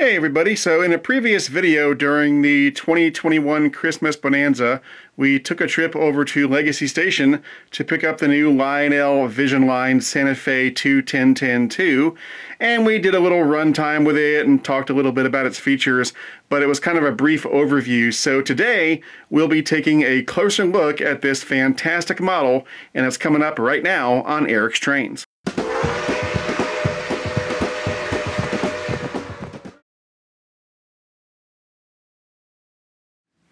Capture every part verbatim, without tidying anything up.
Hey everybody, so in a previous video during the twenty twenty-one Christmas Bonanza, we took a trip over to Legacy Station to pick up the new Lionel Vision Line Santa Fe two ten ten two, and we did a little runtime with it and talked a little bit about its features, but it was kind of a brief overview. So today, we'll be taking a closer look at this fantastic model, and it's coming up right now on Eric's Trains.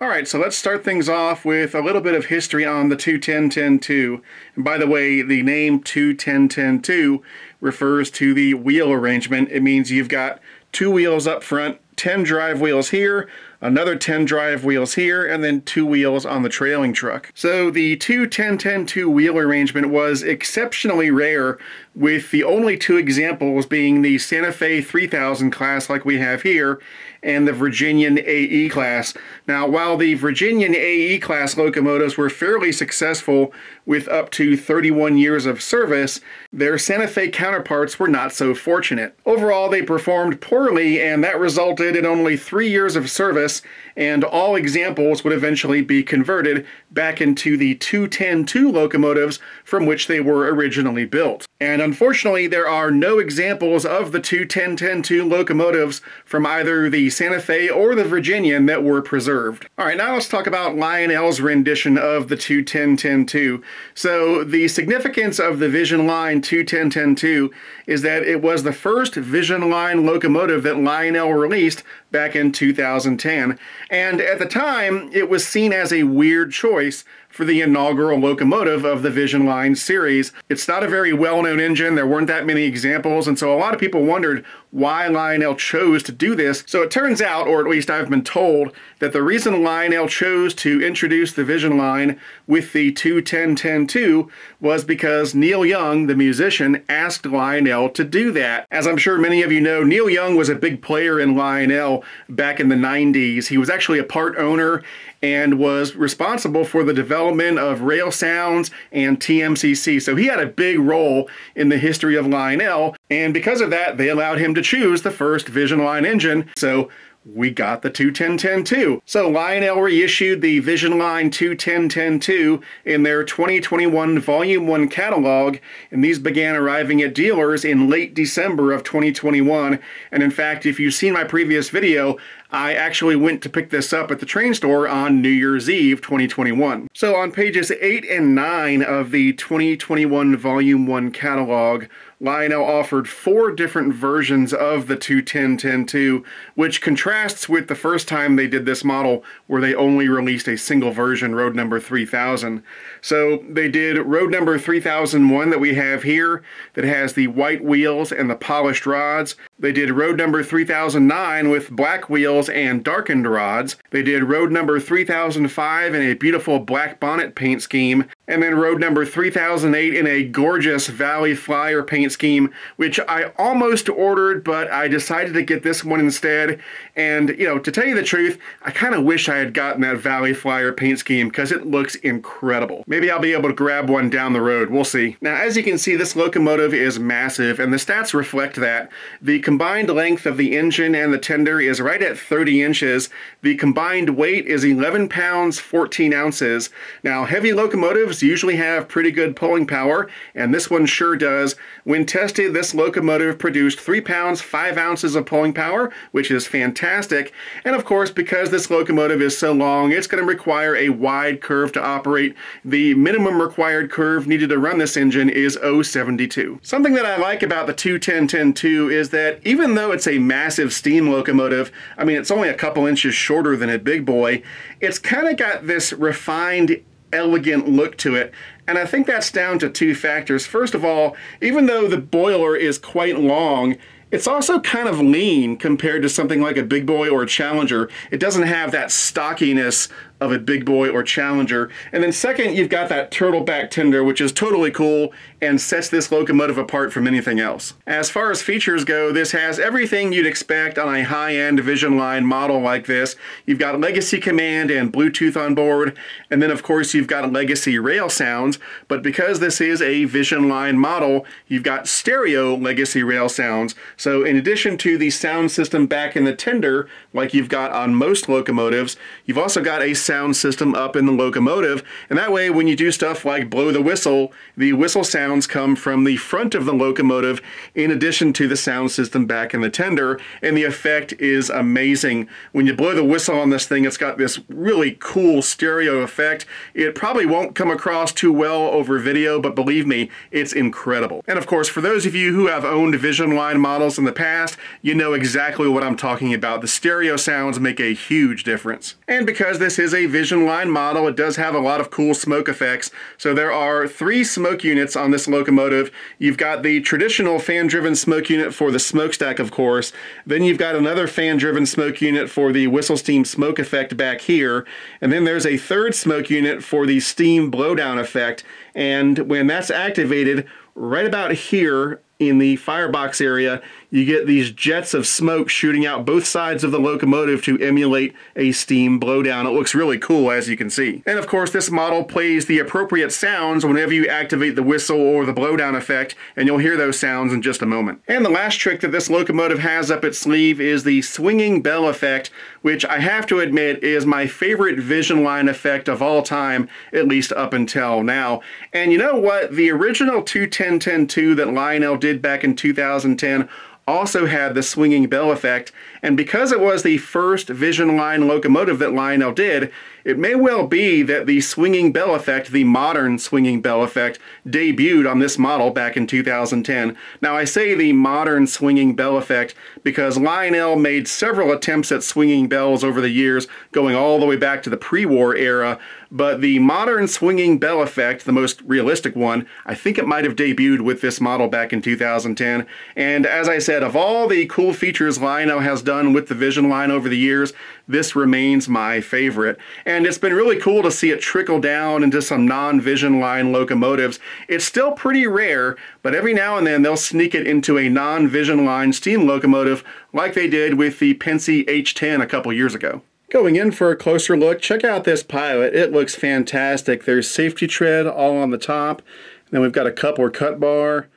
Alright, so let's start things off with a little bit of history on the two ten ten two. And by the way, the name two ten ten two refers to the wheel arrangement. It means you've got two wheels up front, ten drive wheels here, another ten drive wheels here, and then two wheels on the trailing truck. So the two ten ten two wheel arrangement was exceptionally rare, with the only two examples being the Santa Fe three thousand class like we have here, and the Virginian A E class. Now, while the Virginian A E class locomotives were fairly successful with up to thirty-one years of service, their Santa Fe counterparts were not so fortunate. Overall, they performed poorly, and that resulted in only three years of service, and all examples would eventually be converted back into the two ten two locomotives from which they were originally built. And unfortunately, there are no examples of the two ten ten two locomotives from either the Santa Fe or the Virginian that were preserved. All right, now let's talk about Lionel's rendition of the two ten ten two. So the significance of the Vision Line two ten ten two is that it was the first Vision Line locomotive that Lionel released back in two thousand ten, and at the time it was seen as a weird choice for the inaugural locomotive of the Vision Line series. It's not a very well-known engine, there weren't that many examples, and so a lot of people wondered why Lionel chose to do this. So it turns out, or at least I've been told, that the reason Lionel chose to introduce the Vision Line with the two ten ten two was because Neil Young, the musician, asked Lionel to do that. As I'm sure many of you know, Neil Young was a big player in Lionel back in the nineties. He was actually a part owner and was responsible for the development of Rail Sounds and T M C C. So he had a big role in the history of Lionel, and because of that, they allowed him to choose the first Vision Line engine. So we got the two ten ten two. So Lionel reissued the Vision Line two ten ten two in their twenty twenty-one Volume one catalog, and these began arriving at dealers in late December of twenty twenty-one. And in fact, if you've seen my previous video, I actually went to pick this up at the train store on New Year's Eve twenty twenty-one. So on pages eight and nine of the twenty twenty-one Volume one catalog, Lionel offered four different versions of the two ten ten two, which contrasts with the first time they did this model, where they only released a single version, road number three thousand. So they did road number three thousand one that we have here, that has the white wheels and the polished rods. They did road number three thousand nine with black wheels and darkened rods. They did road number three thousand five in a beautiful black bonnet paint scheme, and then road number three thousand eight in a gorgeous Valley Flyer paint scheme, which I almost ordered, but I decided to get this one instead. And, you know, to tell you the truth, I kind of wish I had gotten that Valley Flyer paint scheme because it looks incredible. Maybe I'll be able to grab one down the road. We'll see. Now, as you can see, this locomotive is massive, and the stats reflect that. The combined length of the engine and the tender is right at thirty inches. The combined weight is eleven pounds, fourteen ounces. Now, heavy locomotives usually have pretty good pulling power, and this one sure does. When tested, this locomotive produced three pounds, five ounces of pulling power, which is fantastic. And of course, because this locomotive is so long, it's going to require a wide curve to operate. The minimum required curve needed to run this engine is zero point seven two. Something that I like about the two ten ten two is that even though it's a massive steam locomotive, I mean, it's only a couple inches shorter than a Big Boy, it's kind of got this refined, elegant look to it. And I think that's down to two factors. First of all, even though the boiler is quite long, it's also kind of lean compared to something like a Big Boy or a Challenger. It doesn't have that stockiness of a Big Boy or Challenger. And then second, you've got that turtleback tender, which is totally cool and sets this locomotive apart from anything else. As far as features go, this has everything you'd expect on a high-end Vision Line model like this. You've got Legacy Command and Bluetooth on board, and then of course you've got Legacy Rail Sounds, but because this is a Vision Line model, you've got stereo Legacy Rail Sounds. So in addition to the sound system back in the tender, like you've got on most locomotives, you've also got a sound system up in the locomotive, and that way when you do stuff like blow the whistle, the whistle sounds come from the front of the locomotive in addition to the sound system back in the tender, and the effect is amazing. When you blow the whistle on this thing, it's got this really cool stereo effect. It probably won't come across too well over video, but believe me, it's incredible. And of course, for those of you who have owned Vision Line models in the past, you know exactly what I'm talking about. The stereo sounds make a huge difference. And because this is a Vision Line model, it does have a lot of cool smoke effects. So there are three smoke units on this locomotive. You've got the traditional fan-driven smoke unit for the smokestack, of course. Then you've got another fan-driven smoke unit for the whistle steam smoke effect back here. And then there's a third smoke unit for the steam blowdown effect. And when that's activated, right about here in the firebox area, you get these jets of smoke shooting out both sides of the locomotive to emulate a steam blowdown. It looks really cool, as you can see. And of course, this model plays the appropriate sounds whenever you activate the whistle or the blowdown effect, and you'll hear those sounds in just a moment. And the last trick that this locomotive has up its sleeve is the swinging bell effect, which I have to admit is my favorite Vision Line effect of all time, at least up until now. And you know what? The original two ten ten two that Lionel did back in two thousand ten also had the swinging bell effect, and because it was the first Vision Line locomotive that Lionel did, it may well be that the swinging bell effect, the modern swinging bell effect, debuted on this model back in two thousand ten. Now I say the modern swinging bell effect because Lionel made several attempts at swinging bells over the years, going all the way back to the pre-war era, but the modern swinging bell effect, the most realistic one, I think it might have debuted with this model back in two thousand ten. And as I said, of all the cool features Lionel has done with the Vision Line over the years, this remains my favorite. And it's been really cool to see it trickle down into some non-Vision Line locomotives. It's still pretty rare, but every now and then they'll sneak it into a non-Vision Line steam locomotive like they did with the Pensy H ten a couple years ago. Going in for a closer look, check out this pilot. It looks fantastic. There's safety tread all on the top. Then we've got a coupler cut bar,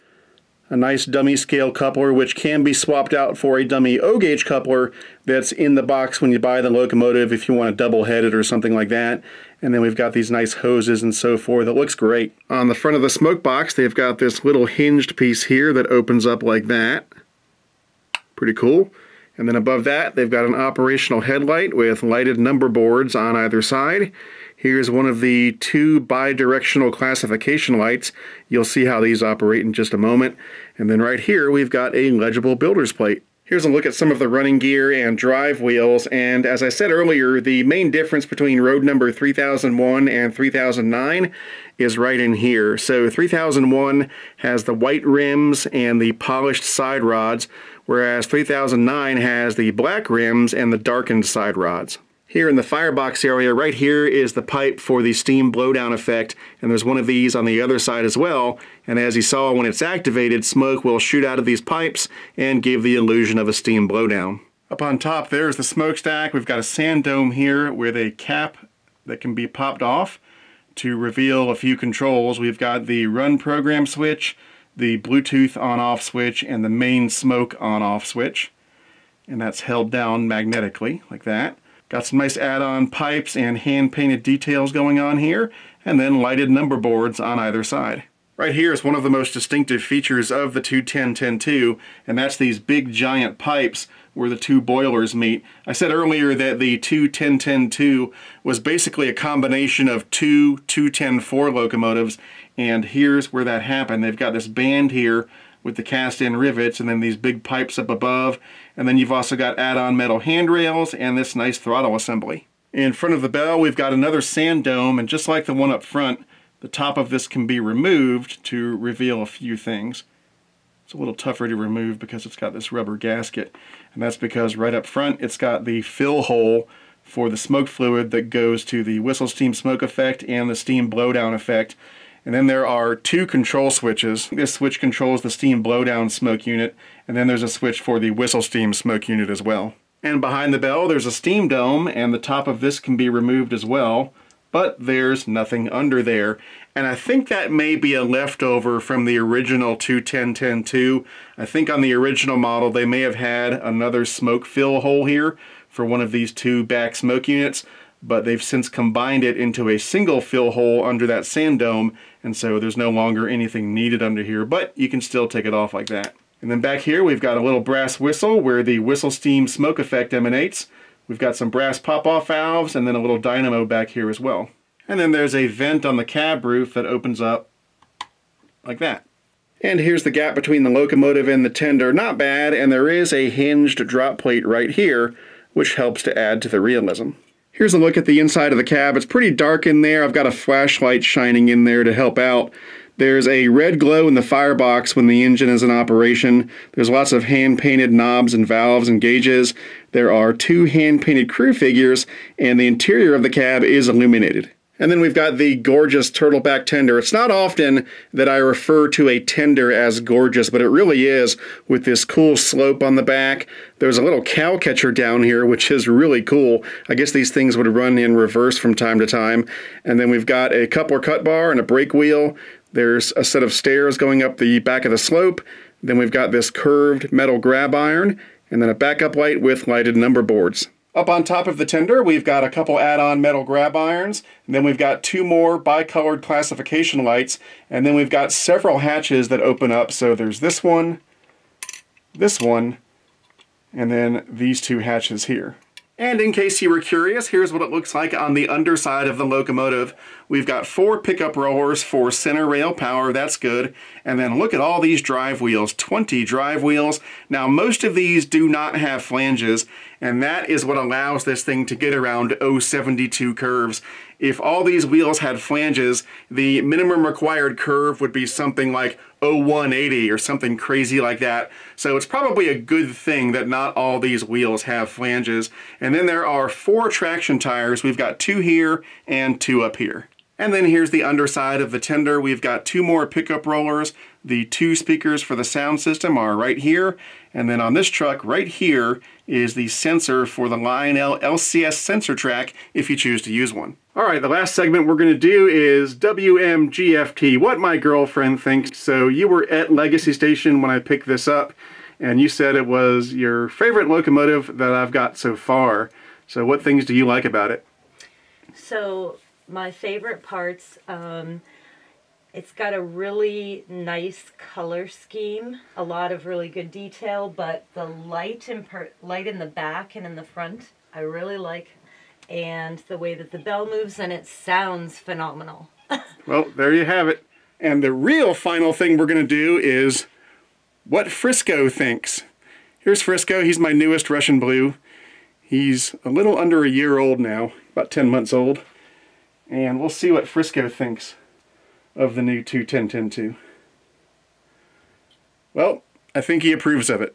a nice dummy scale coupler, which can be swapped out for a dummy O-Gauge coupler that's in the box when you buy the locomotive if you want to double-head it or something like that. And then we've got these nice hoses and so forth. It looks great. On the front of the smoke box, they've got this little hinged piece here that opens up like that. Pretty cool. And then above that, they've got an operational headlight with lighted number boards on either side. Here's one of the two bi-directional classification lights. You'll see how these operate in just a moment. And then right here, we've got a legible builder's plate. Here's a look at some of the running gear and drive wheels, and as I said earlier, the main difference between road number three thousand one and three thousand nine is right in here. So three thousand one has the white rims and the polished side rods, whereas three thousand nine has the black rims and the darkened side rods. Here in the firebox area, right here is the pipe for the steam blowdown effect, and there's one of these on the other side as well, and as you saw, when it's activated, smoke will shoot out of these pipes and give the illusion of a steam blowdown. Up on top there's the smokestack. We've got a sand dome here with a cap that can be popped off to reveal a few controls. We've got the run program switch, the Bluetooth on-off switch, and the main smoke on-off switch, and that's held down magnetically like that. Got some nice add-on pipes and hand-painted details going on here, and then lighted number boards on either side. Right here is one of the most distinctive features of the two ten ten two, and that's these big giant pipes where the two boilers meet. I said earlier that the two ten ten two was basically a combination of two two ten four locomotives, and here's where that happened. They've got this band here with the cast-in rivets, and then these big pipes up above, and then you've also got add-on metal handrails and this nice throttle assembly. In front of the bell, we've got another sand dome, and just like the one up front, the top of this can be removed to reveal a few things. It's a little tougher to remove because it's got this rubber gasket, and that's because right up front it's got the fill hole for the smoke fluid that goes to the whistle steam smoke effect and the steam blowdown effect. And then there are two control switches. This switch controls the steam blowdown smoke unit, and then there's a switch for the whistle steam smoke unit as well. And behind the bell there's a steam dome, and the top of this can be removed as well, but there's nothing under there. And I think that may be a leftover from the original two ten ten two. I think on the original model they may have had another smoke fill hole here for one of these two back smoke units, but they've since combined it into a single fill hole under that sand dome, and so there's no longer anything needed under here, but you can still take it off like that. And then back here we've got a little brass whistle where the whistle steam smoke effect emanates. We've got some brass pop-off valves and then a little dynamo back here as well. And then there's a vent on the cab roof that opens up like that. And here's the gap between the locomotive and the tender, not bad, and there is a hinged drop plate right here, which helps to add to the realism. Here's a look at the inside of the cab. It's pretty dark in there. I've got a flashlight shining in there to help out. There's a red glow in the firebox when the engine is in operation. There's lots of hand-painted knobs and valves and gauges. There are two hand-painted crew figures, and the interior of the cab is illuminated. And then we've got the gorgeous turtleback tender. It's not often that I refer to a tender as gorgeous, but it really is, with this cool slope on the back. There's a little cow catcher down here, which is really cool. I guess these things would run in reverse from time to time. And then we've got a coupler cut bar and a brake wheel. There's a set of stairs going up the back of the slope. Then we've got this curved metal grab iron, and then a backup light with lighted number boards. Up on top of the tender, we've got a couple add-on metal grab irons, and then we've got two more bicolored classification lights, and then we've got several hatches that open up. So there's this one, this one, and then these two hatches here. And in case you were curious, here's what it looks like on the underside of the locomotive. We've got four pickup rollers for center rail power, that's good. And then look at all these drive wheels, twenty drive wheels. Now most of these do not have flanges, and that is what allows this thing to get around oh seventy-two curves. If all these wheels had flanges, the minimum required curve would be something like oh one eighty or something crazy like that. So it's probably a good thing that not all these wheels have flanges. And then there are four traction tires. We've got two here and two up here. And then here's the underside of the tender. We've got two more pickup rollers. The two speakers for the sound system are right here. And then on this truck right here is the sensor for the Lionel L C S sensor track if you choose to use one. All right, the last segment we're going to do is W M G F T, what my girlfriend thinks. So you were at Legacy Station when I picked this up, and you said it was your favorite locomotive that I've got so far. So what things do you like about it? So my favorite parts, um, it's got a really nice color scheme, a lot of really good detail, but the light in, per light in the back and in the front I really like, and the way that the bell moves, and it sounds phenomenal. Well, there you have it. And the real final thing we're going to do is what Frisco thinks. Here's Frisco. He's my newest Russian Blue. He's a little under a year old now, about ten months old. And we'll see what Frisco thinks of the new two ten ten two. Well, I think he approves of it.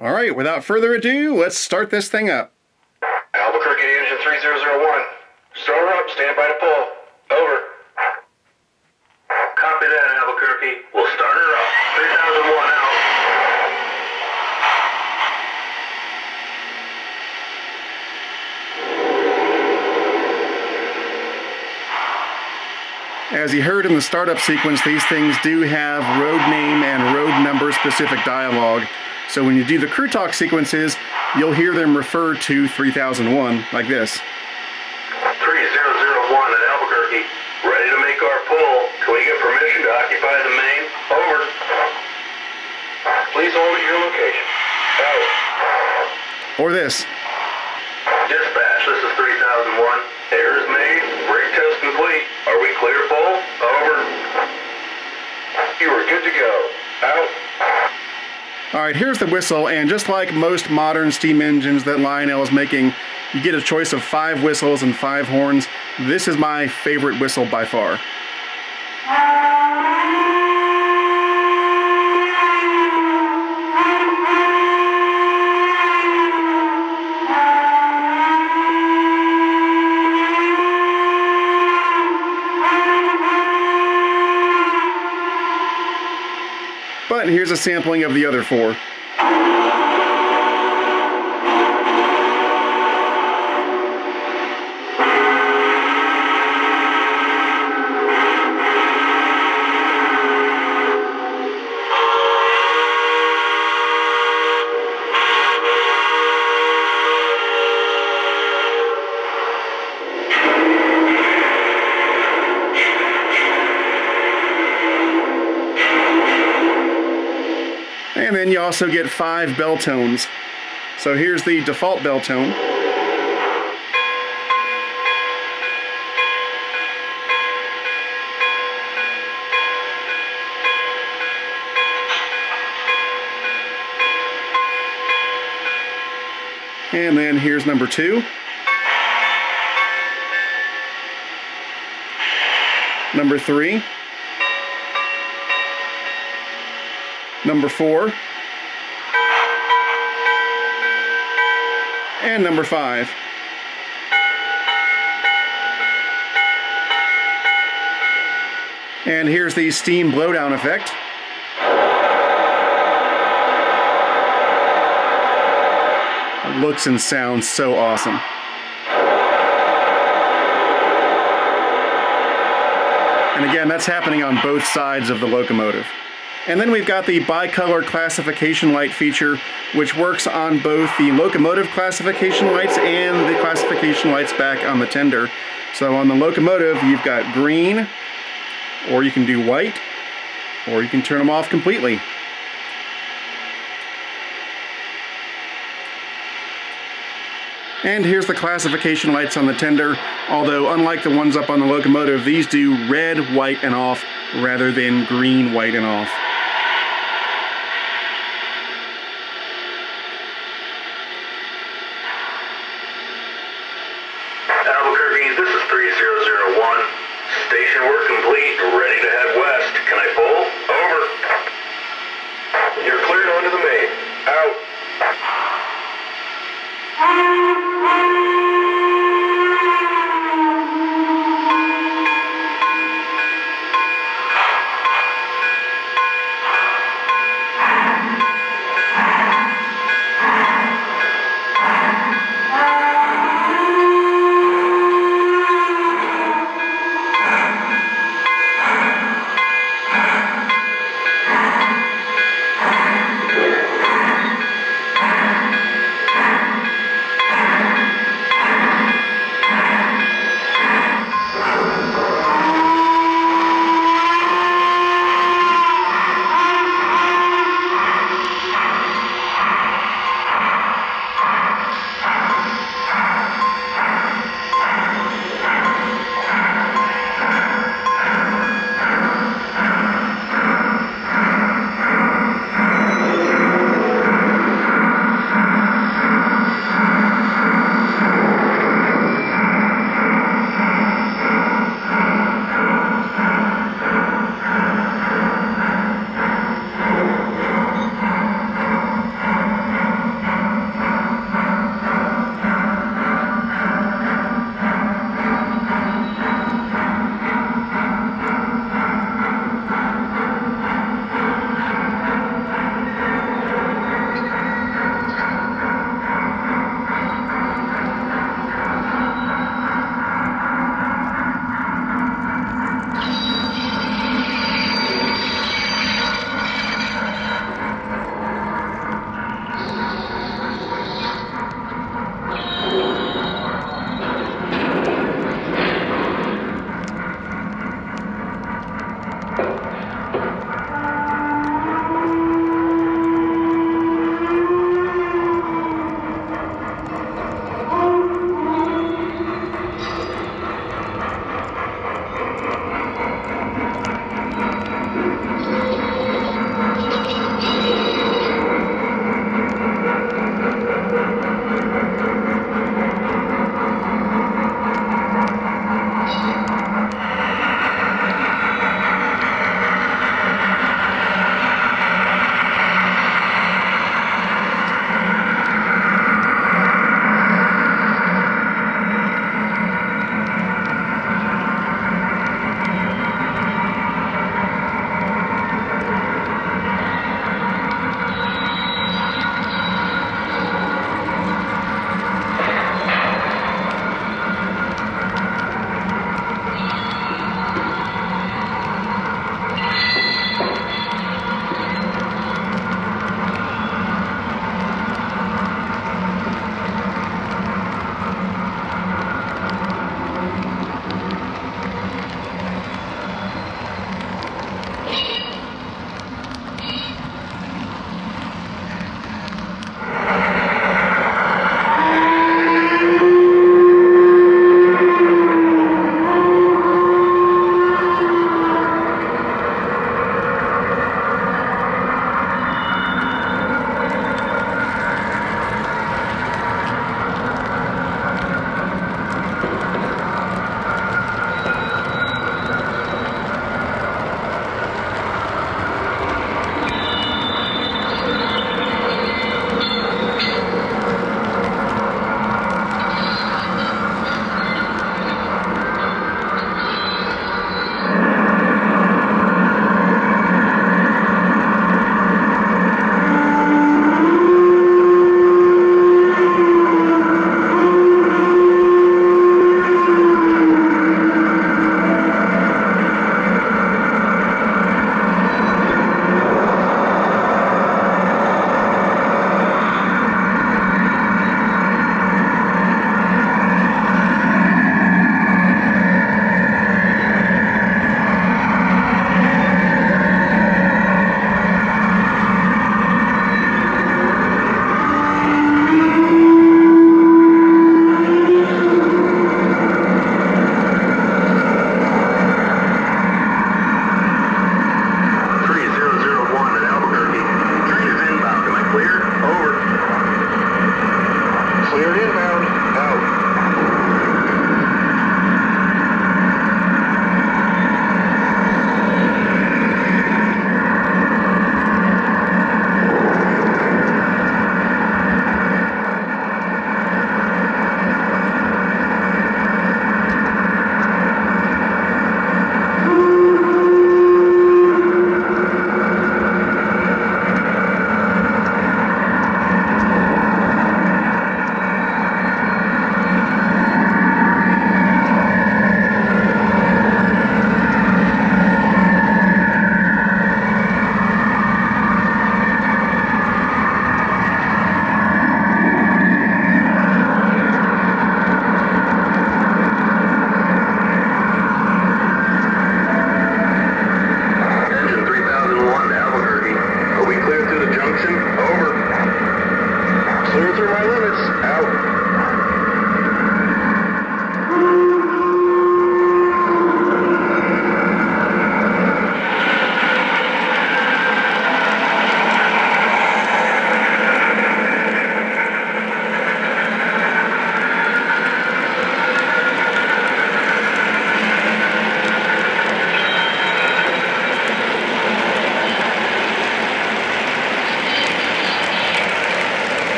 All right, without further ado, let's start this thing up. Albuquerque engine three zero zero one. Store up, stand by to pull. Over. Copy that, Albuquerque. We'll start her up. three thousand one out. As you heard in the startup sequence, these things do have road name and road number specific dialogue. So when you do the crew talk sequences, you'll hear them refer to three thousand one like this. three thousand one at Albuquerque, ready to make our pull. Can we get permission to occupy the main? Over. Please hold at your location. Out. Or this. Dispatch, this is three thousand one. Air is made. Brake test complete. Are we clear full? Over. You are good to go. Out. All right, here's the whistle, and just like most modern steam engines that Lionel is making, you get a choice of five whistles and five horns. This is my favorite whistle by far. here's a sampling of the other four. And then you also get five bell tones. So here's the default bell tone. And then here's number two. Number three. Number four, and number five. And here's the steam blowdown effect. It looks and sounds so awesome. And again, that's happening on both sides of the locomotive. And then we've got the bicolor classification light feature, which works on both the locomotive classification lights and the classification lights back on the tender. So on the locomotive, you've got green, or you can do white, or you can turn them off completely. And here's the classification lights on the tender, although unlike the ones up on the locomotive, these do red, white, and off, rather than green, white, and off.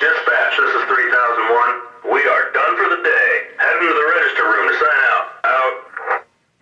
Dispatch, this is three thousand one. We are done for the day. Heading to the register room to sign out. Out.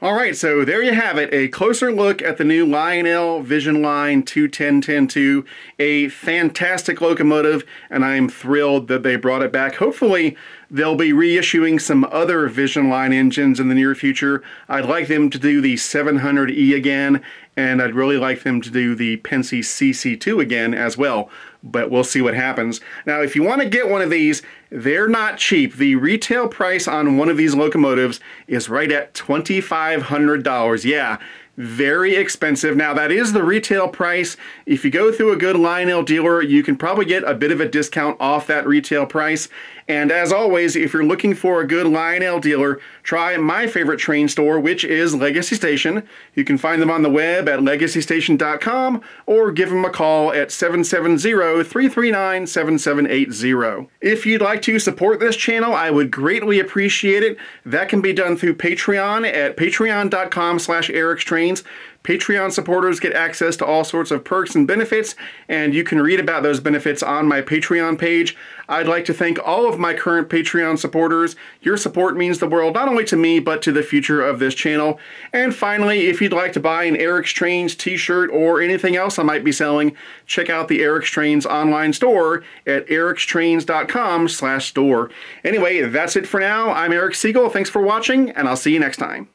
All right, so there you have it. A closer look at the new Lionel Vision Line two ten ten two. A fantastic locomotive, and I am thrilled that they brought it back. Hopefully, they'll be reissuing some other Vision Line engines in the near future. I'd like them to do the seven hundred E again, and I'd really like them to do the Pensy C C two again as well, but we'll see what happens. Now, if you want to get one of these, they're not cheap. The retail price on one of these locomotives is right at twenty-five hundred dollars. Yeah, very expensive. Now, that is the retail price. If you go through a good Lionel dealer, you can probably get a bit of a discount off that retail price. And as always, if you're looking for a good Lionel dealer, try my favorite train store, which is Legacy Station. You can find them on the web at legacy station dot com or give them a call at seven seven zero, three three nine, seven seven eight zero. If you'd like to support this channel, I would greatly appreciate it. That can be done through Patreon at patreon dot com slash Eric's Trains. Patreon supporters get access to all sorts of perks and benefits, and you can read about those benefits on my Patreon page. I'd like to thank all of my current Patreon supporters. Your support means the world, not only to me, but to the future of this channel. And finally, if you'd like to buy an Eric's Trains t-shirt or anything else I might be selling, check out the Eric's Trains online store at eric's trains dot com slash store. Anyway, that's it for now. I'm Eric Siegel. Thanks for watching, and I'll see you next time.